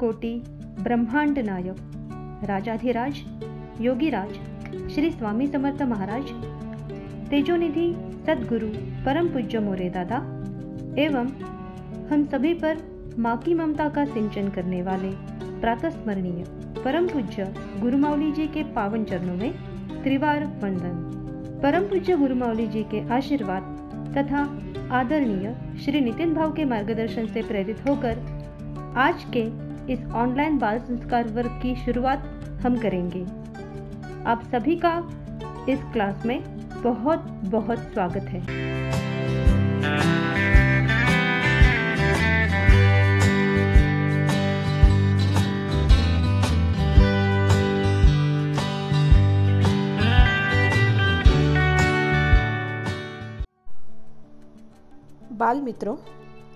कोटि ब्रह्मांड नायक राजाधिराज योगीराज श्री स्वामी समर्थ महाराज तेजोनिधि सद्गुरु परम पूज्य मोरे दादा एवं हम सभी पर माँ की ममता का सिंचन करने वाले प्रातस्मरणीय परम पूज्य गुरु माउली जी के पावन चरणों में त्रिवार वंदन। परम पूज्य गुरु माउली जी के आशीर्वाद तथा आदरणीय श्री नितिन भाव के मार्गदर्शन से प्रेरित होकर आज के इस ऑनलाइन बाल संस्कार वर्ग की शुरुआत हम करेंगे। आप सभी का इस क्लास में बहुत बहुत स्वागत है। बाल मित्रों,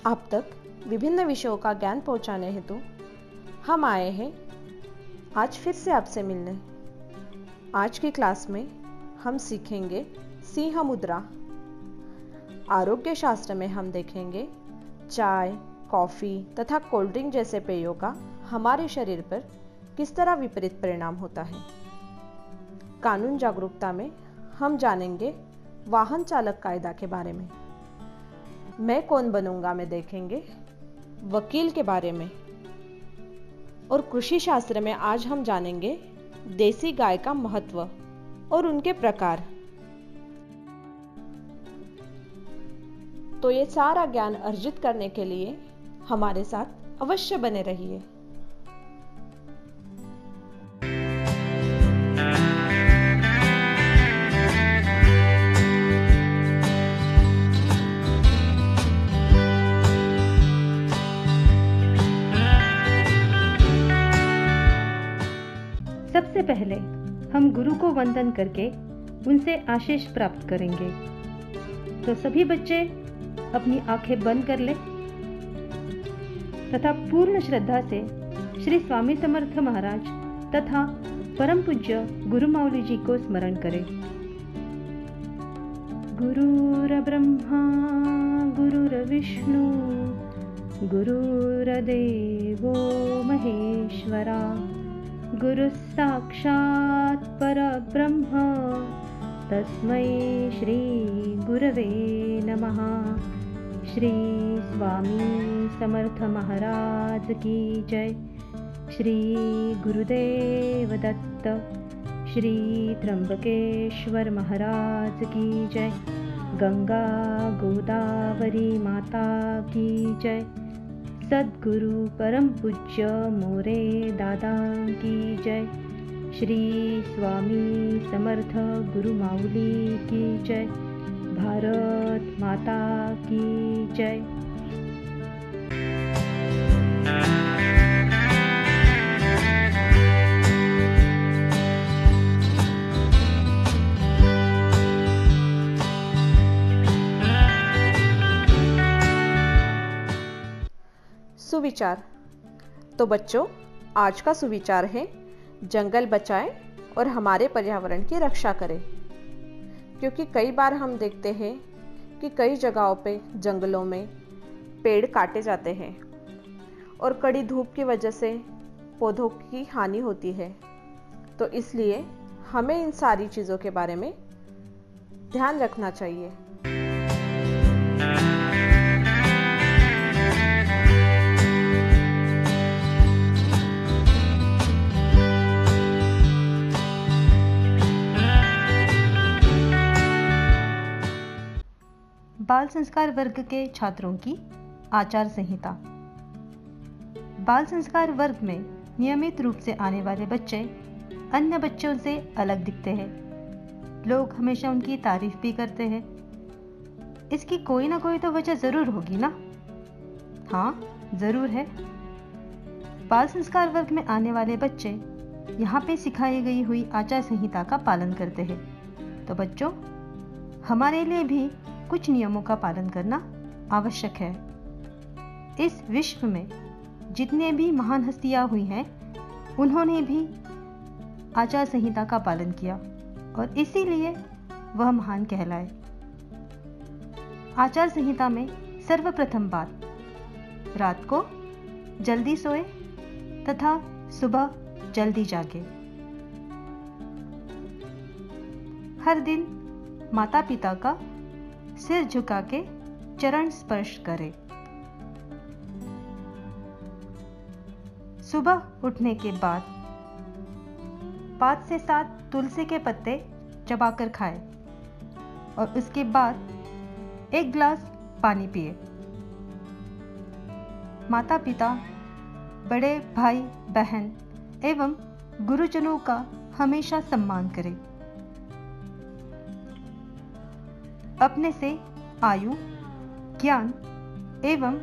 आप तक विभिन्न विषयों का ज्ञान पहुंचाने हेतु हम आए हैं आज फिर से आपसे मिलने। आज की क्लास में हम सीखेंगे सिंहमुद्रा। आरोग्य शास्त्र में हम देखेंगे चाय, कॉफ़ी तथा कोल्ड ड्रिंक जैसे पेयों का हमारे शरीर पर किस तरह विपरीत परिणाम होता है। कानून जागरूकता में हम जानेंगे वाहन चालक कायदा के बारे में। मैं कौन बनूंगा में देखेंगे वकील के बारे में। और कृषि शास्त्र में आज हम जानेंगे देसी गाय का महत्व और उनके प्रकार। तो ये सारा ज्ञान अर्जित करने के लिए हमारे साथ अवश्य बने रहिए। सबसे पहले हम गुरु को वंदन करके उनसे आशीष प्राप्त करेंगे। तो सभी बच्चे अपनी आंखें बंद कर लें तथा पूर्ण श्रद्धा से श्री स्वामी समर्थ महाराज तथा परम पूज्य गुरु माउली जी को स्मरण करें। गुरुर ब्रह्मा गुरुर विष्णु गुरुर देवो महेश्वरा गुरु साक्षात परब्रह्म तस्मै श्री गुरवे नमः। श्री स्वामी समर्थ महाराज की जय। श्री गुरुदेव दत्त। श्री त्रंबकेश्वर महाराज की जय। गंगा गोदावरी माता की जय। सद्गुरु परम पूज्य मोरे दादा की जय। श्री स्वामी समर्थ गुरु माउली की जय। भारत माता की जय। सुविचार। तो बच्चों, आज का सुविचार है जंगल बचाएं और हमारे पर्यावरण की रक्षा करें, क्योंकि कई बार हम देखते हैं कि कई जगहों पे जंगलों में पेड़ काटे जाते हैं और कड़ी धूप की वजह से पौधों की हानि होती है। तो इसलिए हमें इन सारी चीज़ों के बारे में ध्यान रखना चाहिए। बाल संस्कार वर्ग के छात्रों की आचार संहिता। बाल संस्कार वर्ग में नियमित रूप से आने वाले बच्चे अन्य बच्चों से अलग दिखते हैं। लोग हमेशा उनकी तारीफ भी करते हैं। इसकी कोई ना कोई तो वजह जरूर होगी ना? हाँ, जरूर है। बाल संस्कार वर्ग में आने वाले बच्चे यहाँ पे सिखाई गई हुई आचार संहिता का पालन करते हैं। तो बच्चों, हमारे लिए भी कुछ नियमों का पालन करना आवश्यक है। इस विश्व में जितने भी महान हस्तियां हुई हैं, उन्होंने भी आचार संहिता का पालन किया और इसीलिए वह महान कहलाए। आचार संहिता में सर्वप्रथम बात, रात को जल्दी सोए तथा सुबह जल्दी जागे। हर दिन माता पिता का सिर झुका के चरण स्पर्श करें। सुबह उठने के बाद 5 से 7 तुलसी के पत्ते चबाकर खाएं और उसके बाद 1 ग्लास पानी पिए। माता पिता, बड़े भाई बहन एवं गुरुजनों का हमेशा सम्मान करें। अपने से आयु, ज्ञान एवं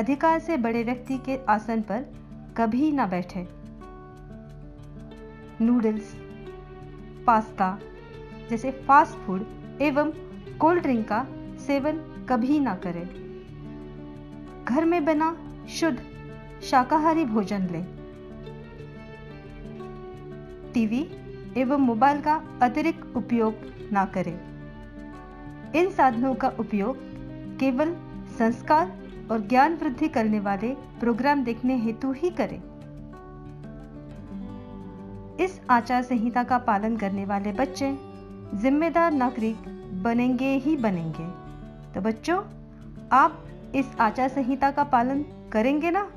अधिकार से बड़े व्यक्ति के आसन पर कभी ना बैठे। नूडल्स, पास्ता जैसे फास्ट फूड एवं कोल्ड ड्रिंक का सेवन कभी ना करें। घर में बना शुद्ध शाकाहारी भोजन लें। टीवी एवं मोबाइल का अतिरिक्त उपयोग ना करें। इन साधनों का उपयोग केवल संस्कार और ज्ञान वृद्धि करने वाले प्रोग्राम देखने हेतु ही करें। इस आचार संहिता का पालन करने वाले बच्चे जिम्मेदार नागरिक बनेंगे ही बनेंगे। तो बच्चों, आप इस आचार संहिता का पालन करेंगे ना?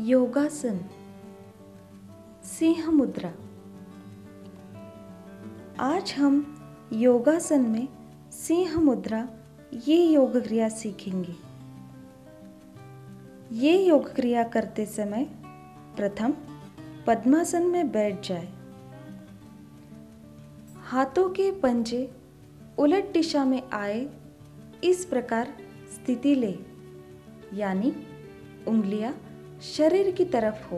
योगासन, सिंहमुद्रा। आज हम योगासन में सिंहमुद्रा ये योग क्रिया सीखेंगे। ये योग क्रिया करते समय प्रथम पद्मासन में बैठ जाए। हाथों के पंजे उलट दिशा में आए, इस प्रकार स्थिति ले, यानी उंगलियां शरीर की तरफ हो।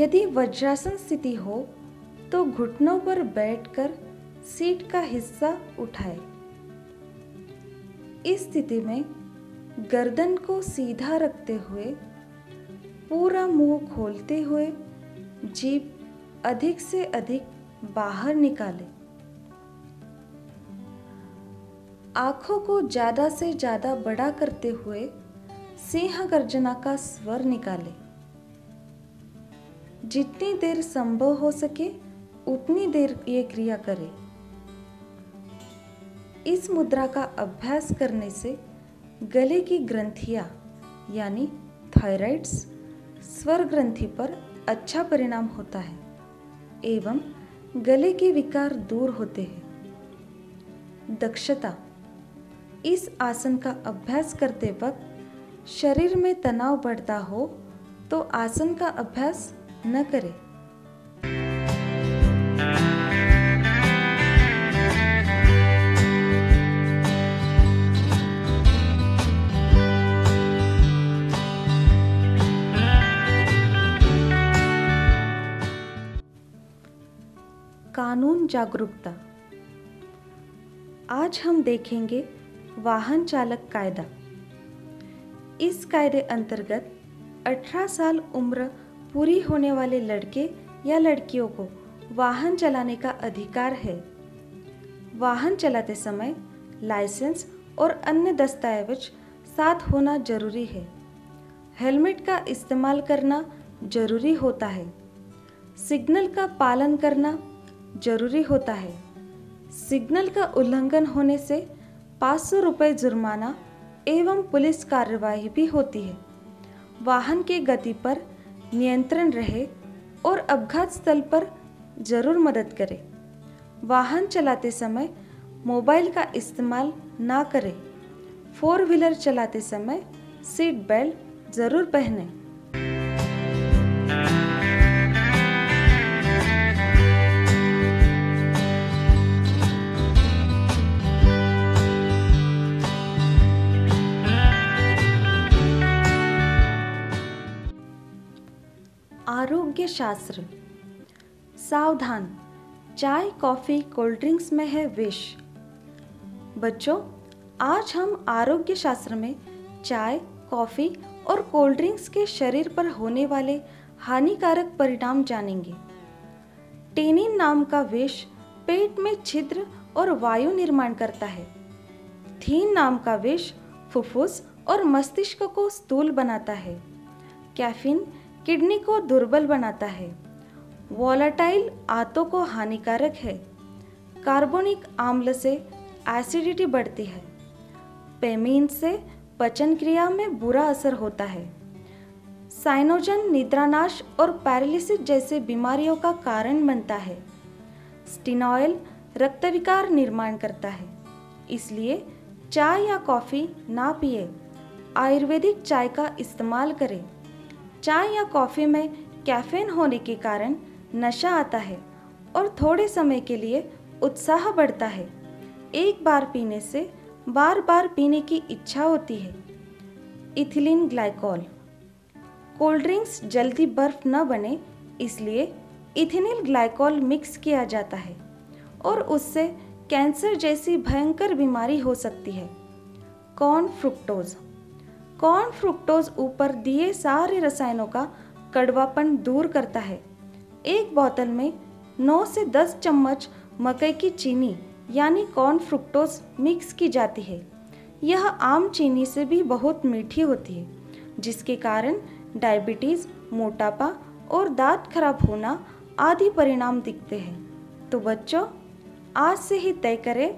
यदि वज्रासन स्थिति हो तो घुटनों पर बैठकर सीट का हिस्सा उठाए। इस स्थिति में गर्दन को सीधा रखते हुए, पूरा मुंह खोलते हुए जीभ अधिक से अधिक बाहर निकालें। आंखों को ज्यादा से ज्यादा बड़ा करते हुए सिंह गर्जना का स्वर निकाले। जितनी देर संभव हो सके उतनी देर ये क्रिया करें। इस मुद्रा का अभ्यास करने से गले की ग्रंथियां यानी थायराइड्स स्वर ग्रंथि पर अच्छा परिणाम होता है एवं गले के विकार दूर होते हैं। दक्षता, इस आसन का अभ्यास करते वक्त शरीर में तनाव बढ़ता हो तो आसन का अभ्यास न करें। कानून जागरूकता, आज हम देखेंगे वाहन चालक कायदा। इस कायदे अंतर्गत 18 साल उम्र पूरी होने वाले लड़के या लड़कियों को वाहन चलाने का अधिकार है। वाहन चलाते समय लाइसेंस और अन्य दस्तावेज साथ होना जरूरी है। हेलमेट का इस्तेमाल करना जरूरी होता है। सिग्नल का पालन करना जरूरी होता है। सिग्नल का उल्लंघन होने से 500 रुपये जुर्माना एवं पुलिस कार्यवाही भी होती है। वाहन की गति पर नियंत्रण रहे और अपघात स्थल पर जरूर मदद करें। वाहन चलाते समय मोबाइल का इस्तेमाल ना करें। 4 व्हीलर चलाते समय सीट बेल्ट जरूर पहनें। आरोग्य शास्त्र, सावधान, चाय कॉफी कोल्ड ड्रिंक्स में है विष। बच्चों, आज हम आरोग्य शास्त्र में चाय, कॉफ़ी और कोल्ड ड्रिंक्स के शरीर पर होने वाले हानिकारक परिणाम जानेंगे। टेनिन नाम का विष पेट में छिद्र और वायु निर्माण करता है। थीन नाम का विष फुफ्फुस और मस्तिष्क को स्थूल बनाता है। कैफीन किडनी को दुर्बल बनाता है। वॉलेटाइल आंतों को हानिकारक है। कार्बोनिक आम्ल से एसिडिटी बढ़ती है। पेमीन से पचन क्रिया में बुरा असर होता है। साइनोजन निद्रानाश और पैरालिसिस जैसे बीमारियों का कारण बनता है। स्टिनॉयल रक्त विकार निर्माण करता है, इसलिए चाय या कॉफ़ी ना पिए, आयुर्वेदिक चाय का इस्तेमाल करें। चाय या कॉफ़ी में कैफीन होने के कारण नशा आता है और थोड़े समय के लिए उत्साह बढ़ता है। एक बार पीने से बार बार पीने की इच्छा होती है। Ethylene glycol. कोल्ड ड्रिंक्स जल्दी बर्फ न बने, इसलिए इथिलीन ग्लाइकॉल मिक्स किया जाता है और उससे कैंसर जैसी भयंकर बीमारी हो सकती है। Corn fructose. कॉर्न फ्रुक्टोज ऊपर दिए सारे रसायनों का कड़वापन दूर करता है। एक बोतल में 9 से 10 चम्मच मकई की चीनी यानी कॉर्न फ्रुक्टोज मिक्स की जाती है। यह आम चीनी से भी बहुत मीठी होती है, जिसके कारण डायबिटीज़, मोटापा और दांत खराब होना आदि परिणाम दिखते हैं। तो बच्चों, आज से ही तय करें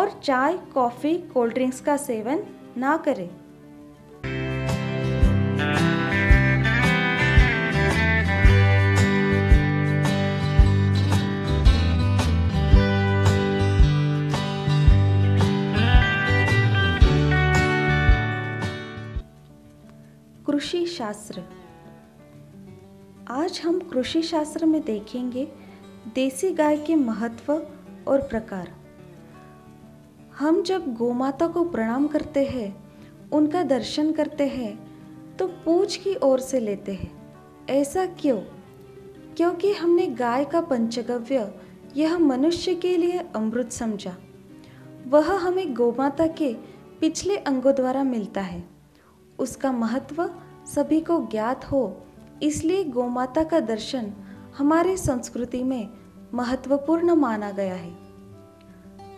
और चाय, कॉफ़ी, कोल्ड ड्रिंक्स का सेवन ना करें। कृषि शास्त्र। आज हम कृषि शास्त्र में देखेंगे देसी गाय के महत्व और प्रकार। हम जब गोमाता को प्रणाम करते हैं, उनका दर्शन करते हैं, तो पूंछ की ओर से लेते हैं। ऐसा क्यों? क्योंकि हमने गाय का पंचगव्य, यह मनुष्य के लिए अमृत समझा। वह हमें गोमाता के पिछले अंगों द्वारा मिलता है। उसका महत्व सभी को ज्ञात हो, इसलिए गोमाता का दर्शन हमारे संस्कृति में महत्वपूर्ण माना गया है।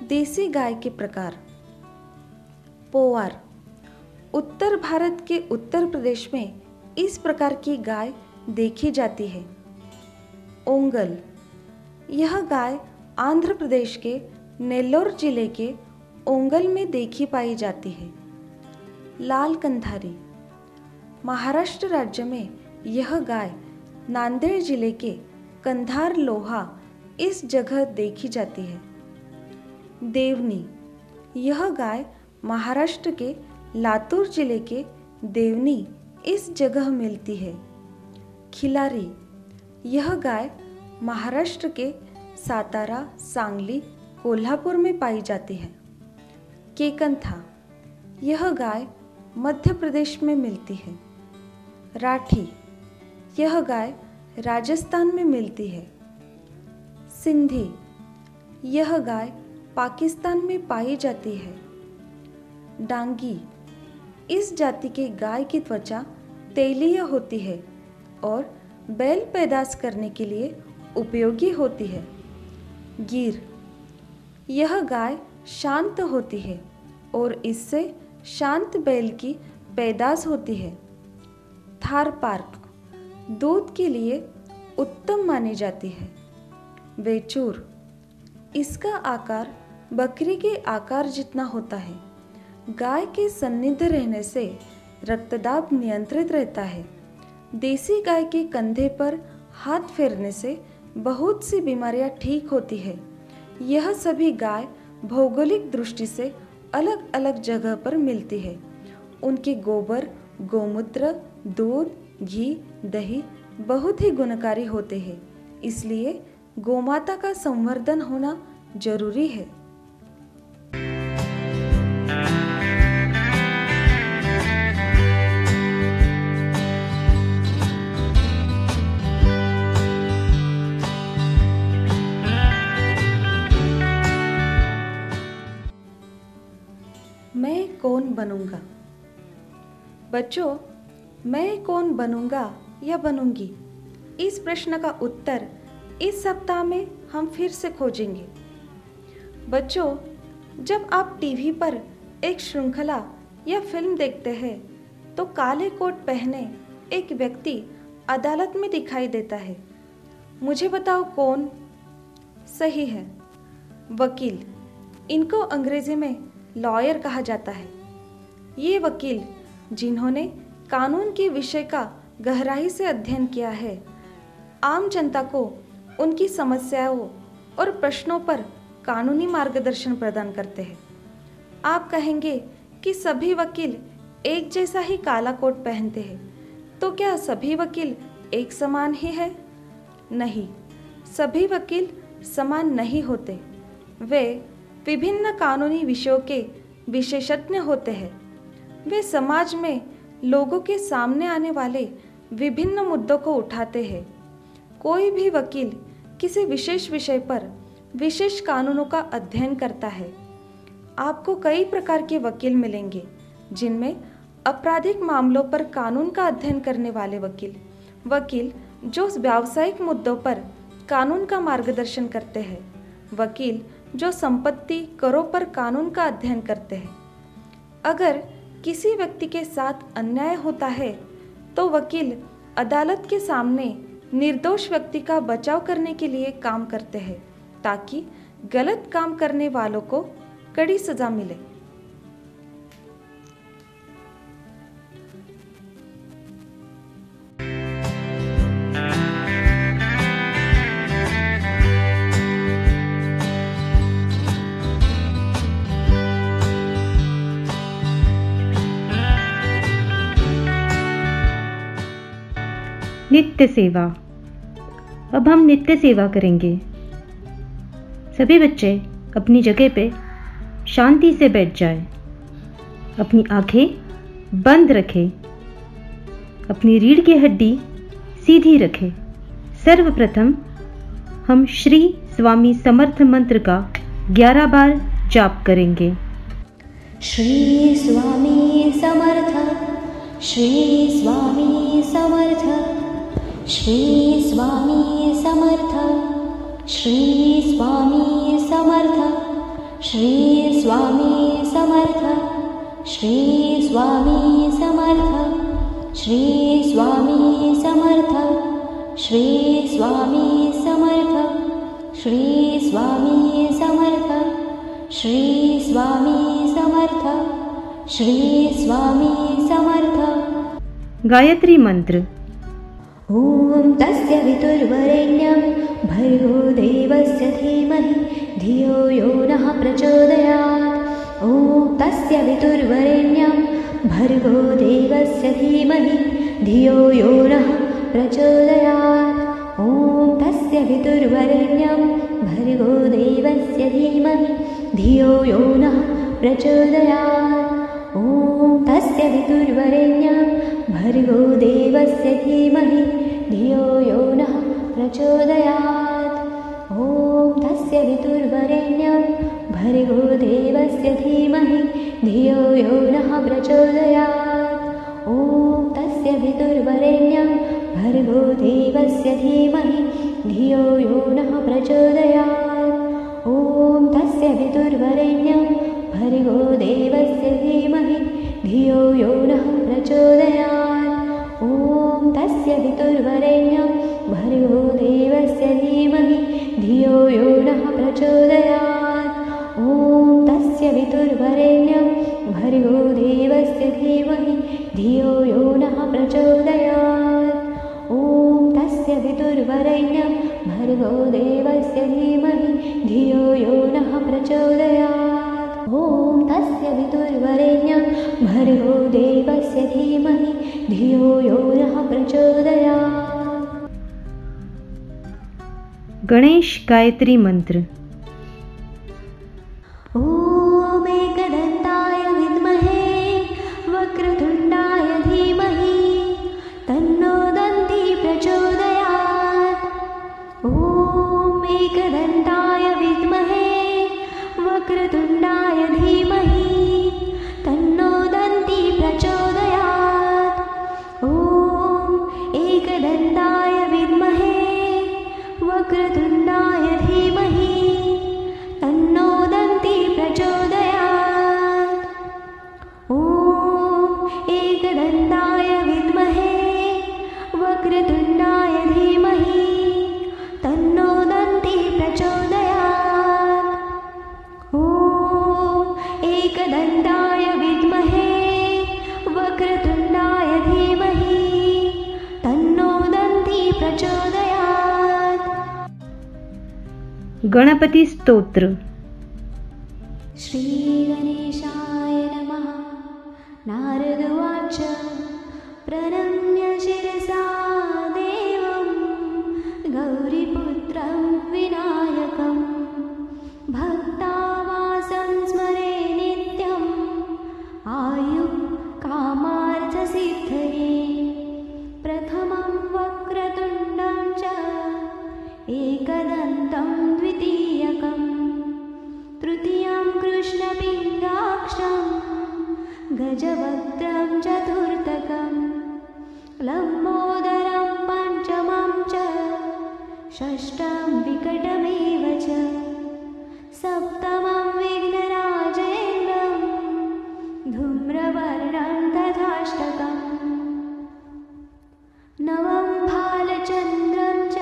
देसी गाय के प्रकार। पोवार। उत्तर भारत के उत्तर प्रदेश में इस प्रकार की गाय देखी जाती है। ओंगल। यह गाय आंध्र प्रदेश के नेल्लोर जिले के ओंगल में देखी पाई जाती है। लाल कंधारी। महाराष्ट्र राज्य में यह गाय नांदेड़ जिले के कंधार लोहा इस जगह देखी जाती है। देवनी। यह गाय महाराष्ट्र के लातूर जिले के देवनी इस जगह मिलती है। खिलारी। यह गाय महाराष्ट्र के सातारा, सांगली, कोल्हापुर में पाई जाती है। केकंथा। यह गाय मध्य प्रदेश में मिलती है। राठी। यह गाय राजस्थान में मिलती है। सिंधी। यह गाय पाकिस्तान में पाई जाती है। डांगी। इस जाति के गाय की त्वचा तैलीय होती है और बैल पैदाश करने के लिए उपयोगी होती है। गीर। यह गाय शांत होती है और इससे शांत बैल की पैदाश होती है। थार पार्क। दूध के लिए उत्तम मानी जाती है। वेचूर। इसका आकार बकरी के आकार जितना होता है। गाय के सन्निध रहने से रक्तदाब नियंत्रित रहता है। देसी गाय के कंधे पर हाथ फेरने से बहुत सी बीमारियां ठीक होती है। यह सभी गाय भौगोलिक दृष्टि से अलग अलग जगह पर मिलती है। उनके गोबर, गोमूत्र, दूध, घी, दही बहुत ही गुणकारी होते हैं, इसलिए गोमाता का संवर्धन होना जरूरी है। मैं कौन बनूंगा? बच्चों, मैं कौन बनूंगा या बनूंगी, इस प्रश्न का उत्तर इस सप्ताह में हम फिर से खोजेंगे। बच्चों, जब आप टीवी पर एक श्रृंखला या फिल्म देखते हैं तो काले कोट पहने एक व्यक्ति अदालत में दिखाई देता है। मुझे बताओ कौन? सही है, वकील। इनको अंग्रेजी में लॉयर कहा जाता है। ये वकील, जिन्होंने कानून के विषय का गहराई से अध्ययन किया है, आम जनता को उनकी समस्याओं और प्रश्नों पर कानूनी मार्गदर्शन प्रदान करते हैं। आप कहेंगे कि सभी वकील एक जैसा ही काला कोट पहनते हैं, तो क्या सभी वकील एक समान ही है? नहीं, सभी वकील समान नहीं होते। वे विभिन्न कानूनी विषयों के विशेषज्ञ होते हैं। वे समाज में लोगों के सामने आने वाले विभिन्न मुद्दों को उठाते हैं। कोई भी वकील किसी विशेष विषय पर विशेष कानूनों का अध्ययन करता है। आपको कई प्रकार के वकील मिलेंगे, जिनमें आपराधिक मामलों पर कानून का अध्ययन करने वाले वकील जो व्यावसायिक मुद्दों पर कानून का मार्गदर्शन करते हैं, वकील जो संपत्ति करों पर कानून का अध्ययन करते हैं। अगर किसी व्यक्ति के साथ अन्याय होता है तो वकील अदालत के सामने निर्दोष व्यक्ति का बचाव करने के लिए काम करते हैं, ताकि गलत काम करने वालों को कड़ी सजा मिले। नित्य सेवा। अब हम नित्य सेवा करेंगे। सभी बच्चे अपनी जगह पे शांति से बैठ जाएं, अपनी आंखें बंद रखें, अपनी रीढ़ की हड्डी सीधी रखें। सर्वप्रथम हम श्री स्वामी समर्थ मंत्र का 11 बार जाप करेंगे। श्री स्वामी समर्थ, श्री स्वामी समर्थ, श्री स्वामी समर्थ, श्री स्वामी समर्थ, श्री स्वामी समर्थ, श्री स्वामी समर्थ, श्री स्वामी समर्थ, श्री स्वामी समर्थ, श्री स्वामी समर्थ, श्री स्वामी समर्थ, श्री स्वामी समर्थ। गायत्री मंत्र। ॐ तस्य वितुर्वरेण्यं भर्गो देवस्य धीमहि धियो यो नः प्रचोदयात्। ॐ तस्य वितुर्वरेण्यं भर्गो देवस्य धीमहि धियो यो नः प्रचोदयात्। ॐ तस्य वितुर्वरेण्यं भर्गो देवस्य धीमहि धियो यो नः प्रचोदयात्। ॐ तस्य वितुर्वरेण्यं भर्गो देवस्य धीमहि धियो यो नः प्रचोदयात्। ॐ तस्य वितुर्वरेण्यं भर्गो देवस्य धीमहि धियो यो नः प्रचोदयात्। ॐ तस्य वितुर्वरेण्यं भर्गो देवस्य धीमहि धियो यो नः प्रचोदयात्। ॐ तस्य वितुर्वरेण्यं भर्गो देवस्य धीमहि धियो यो नः प्रचोदयात्। ॐ तस्य वितुर्वरेण्यं भर्गो देवस्य धीमहि धियो यो नः प्रचोदयात्। ॐ तस्य वितुर्वरेण्यं भर्गो देवस्य धीमहि धियो यो नः प्रचोदयात्। ॐ तस्य वितुर्वरेण्यं भर्गो देवस्य धीमहि धियो यो नः प्रचोदयात्। ॐ तस्य वितुर्वरेण्यं भर्गो देवस्य धीमहि धियो यो नः प्रचोदयात्। गणेश गायत्री मंत्र। ॐ एकदन्ताय विद्महे वक्रतुण्डाय धीमहि तन्नो दन्ती प्रचोदयात्। ॐ एकदन्ताय विद्महे वक्रतुण्डाय धीमहि तन्नो दन्ती प्रचोदयात्। गणपति स्तोत्र। श्री गणेशाय नमः। नारद उवाच प्रणम्य शिरसा देवं गौरीपुत्रं विनायकं भक्तावासं स्मरे नित्यं आयु कामार्थ सिद्धये प्रथमं वक्रतुण्डं च एकदन्तं द्वितीयकं तृतीयं कृष्णपिङ्गाक्षं गजवक्त्रं चतुर्थकं लम्बोदरं पञ्चमं च षष्ठं विकटमेव च सप्तमं विघ्नराजेन्द्रं धूम्रवर्णं तथाष्टकं नवं फालचन्द्रं च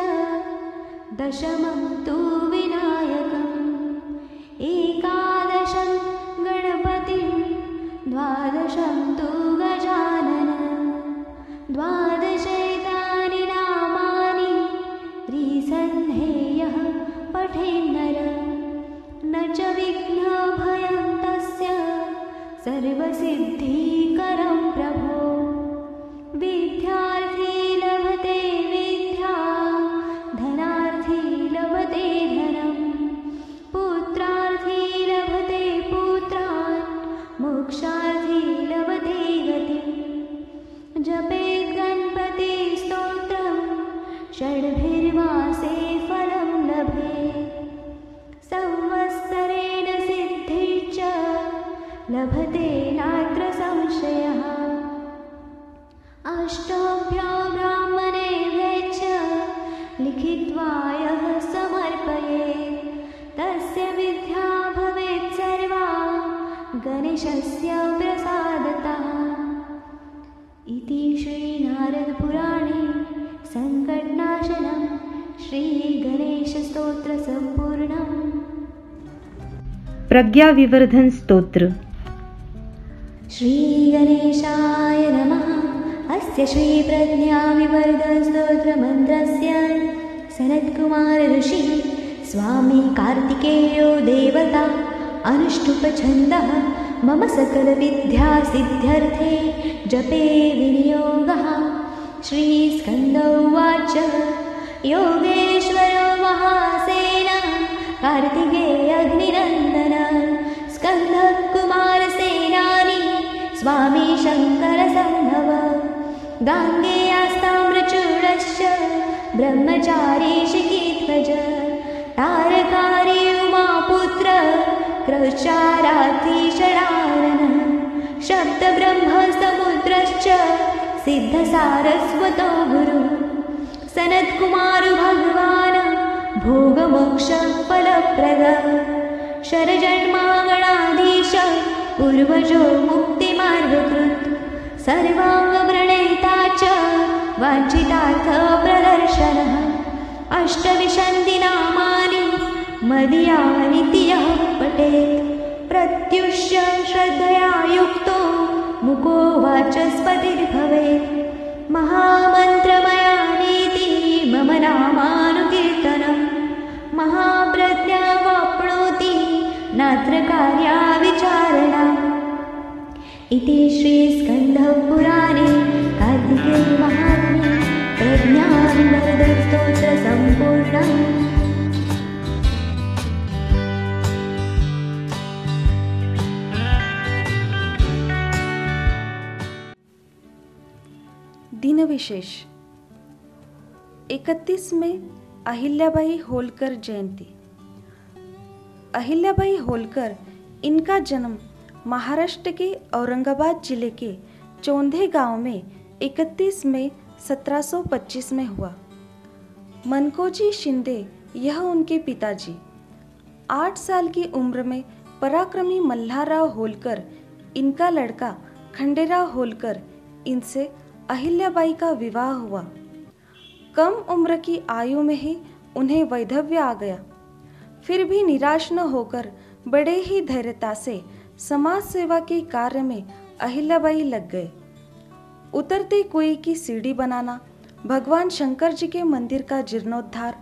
दशमं तु विनायकम् एकादशं गणपतिं द्वादशं तु गजाननं द्वादशैतानि नामानि त्रिसन्ध्यः पठेन्नर न च विघ्नभयं तस्य सर्वसिद्धिकरं प्रभो विद्यार्थी लभते विद्या धनार्थी लभते धनम् पुत्रार्थी लभते पुत्रान् मोक्षार्थी लभते गतिम् जपेत् गणपति स्तोत्रं षड्भिर्मासे फलं लभेत् संवत्सरेण सिद्धिश्च लभते नात्र संशयः अष्टभ्यो ब्राह्मणेभ्यश्च लिखित्वा यः समर्पयेत् तस्य विद्या भवेत् सर्वा गणेशस्य प्रसादतः। इति श्रीनारदपुराणे संकटनाशनं श्रीगणेशस्तोत्र सम्पूर्णम्। प्रज्ञाविवर्धन स्तोत्र। श्रीगणेशाय नमः। अस्य श्रीप्रज्ञाविवर्धन स्तोत्रमन्त्रस्य सनत्कुमार ऋषि स्वामी कार्तिकेयो देवता अनुष्टुपछन्दः मम सकलविद्यासिद्ध्यर्थे जपे विनियोगः। श्रीस्कन्द उवाच योगेश्वरो महासेन कार्तिकेयाग्निनन्दन स्कन्दकुमारसेनानी स्वामी शङ्करसम्भव गाङ्गेयास्ताम्रचूडश्च ब्रह्मचारी शिखीध्वज तारकारी उमापुत्र क्रौचाराती शराननः शब्दब्रह्मसमुद्रश्च सिद्धसारस्वतो गुरुः सनत्कुमारो भगवान् भोगमोक्षफलप्रदः शरजन्मागणाधीश पूर्वजो मुक्तिमार्गकृत् सर्वाङ्गप्रणेता च वाञ्छितार्थप्रदर्शनः अष्टविंशति नामानि मदीयानिति यः पठेत् प्रत्युष्य श्रद्धया युक्तो मुको वाचस्पतिर्भवेत् महामन्त्रमयानीति मम नामानुकीर्तनं महाप्रज्ञावाप्नोति नात्र कार्या विचारणा। इति श्रीस्कन्दपुराणे कार्तिकेयमहात्म्ये प्रज्ञाविवर्धन स्तोत्र सम्पूर्णम्। दिनविशेष 31 में अहिल्याबाई होलकर जयंती। अहिल्याबाई होलकर, इनका जन्म महाराष्ट्र के औरंगाबाद जिले के चौंधे गांव में 31 मई 1725 में हुआ। मनकोजी शिंदे, यह उनके पिताजी। 8 साल की उम्र में पराक्रमी मल्हाराव होलकर, इनका लड़का खंडेराव होलकर, इनसे अहिल्याबाई का विवाह हुआ। कम उम्र की आयु में ही उन्हें वैधव्य आ गया। फिर भी निराश न होकर बड़े ही धैर्यता से समाज सेवा के कार्य में अहिल्याबाई लग गए। उतरते कुएं की सीढ़ी बनाना, भगवान शंकर जी के मंदिर का जीर्णोद्धार,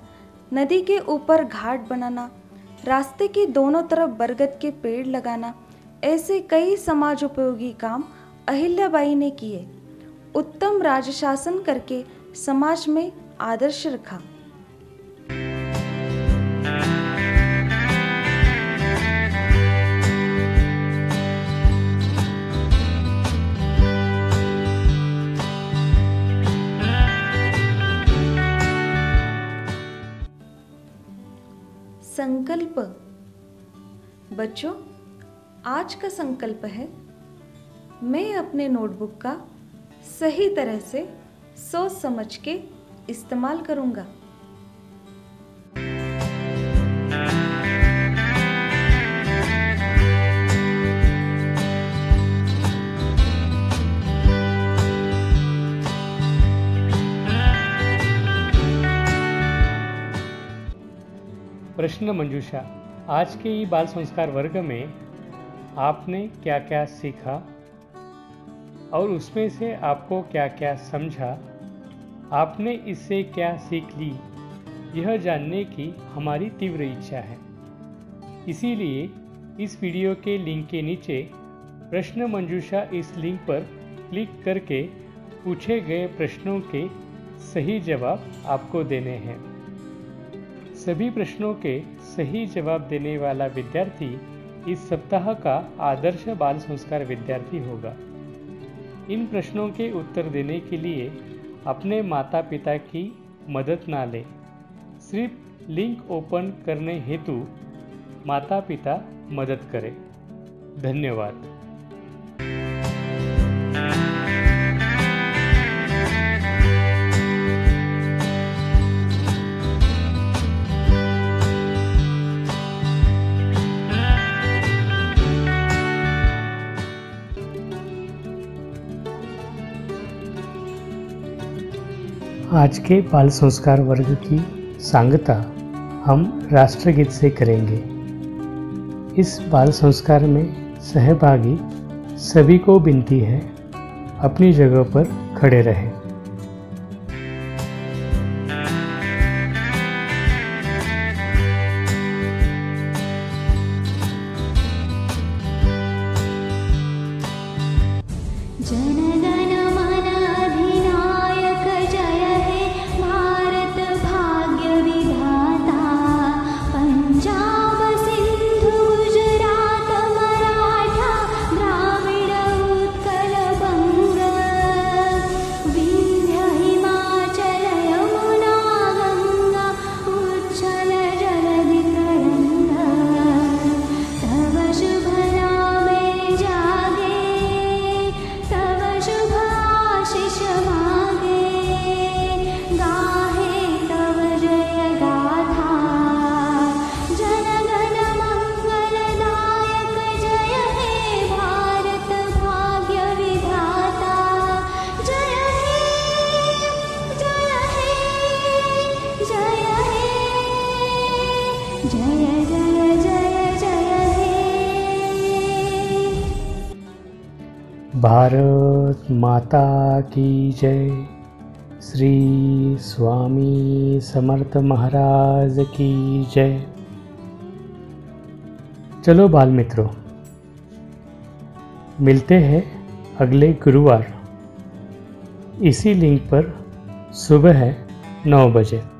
नदी के ऊपर घाट बनाना, रास्ते के दोनों तरफ बरगद के पेड़ लगाना, ऐसे कई समाज उपयोगी काम अहिल्याबाई ने किए। उत्तम राजशासन करके समाज में आदर्श रखा। संकल्प। बच्चों, आज का संकल्प है, मैं अपने नोटबुक का सही तरह से सोच समझ के इस्तेमाल करूंगा। प्रश्न मंजूषा। आज के ये बाल संस्कार वर्ग में आपने क्या क्या सीखा और उसमें से आपको क्या क्या समझा, आपने इससे क्या सीख ली, यह जानने की हमारी तीव्र इच्छा है। इसीलिए इस वीडियो के लिंक के नीचे प्रश्न मंजूषा इस लिंक पर क्लिक करके पूछे गए प्रश्नों के सही जवाब आपको देने हैं। सभी प्रश्नों के सही जवाब देने वाला विद्यार्थी इस सप्ताह का आदर्श बाल संस्कार विद्यार्थी होगा। इन प्रश्नों के उत्तर देने के लिए अपने माता पिता की मदद ना लें। सिर्फ लिंक ओपन करने हेतु माता पिता मदद करें। धन्यवाद। आज के बाल संस्कार वर्ग की सांगता हम राष्ट्रगीत से करेंगे। इस बाल संस्कार में सहभागी सभी को विनती है, अपनी जगह पर खड़े रहें। भारत माता की जय। श्री स्वामी समर्थ महाराज की जय। चलो बाल मित्रों, मिलते हैं अगले गुरुवार इसी लिंक पर सुबह 9 बजे।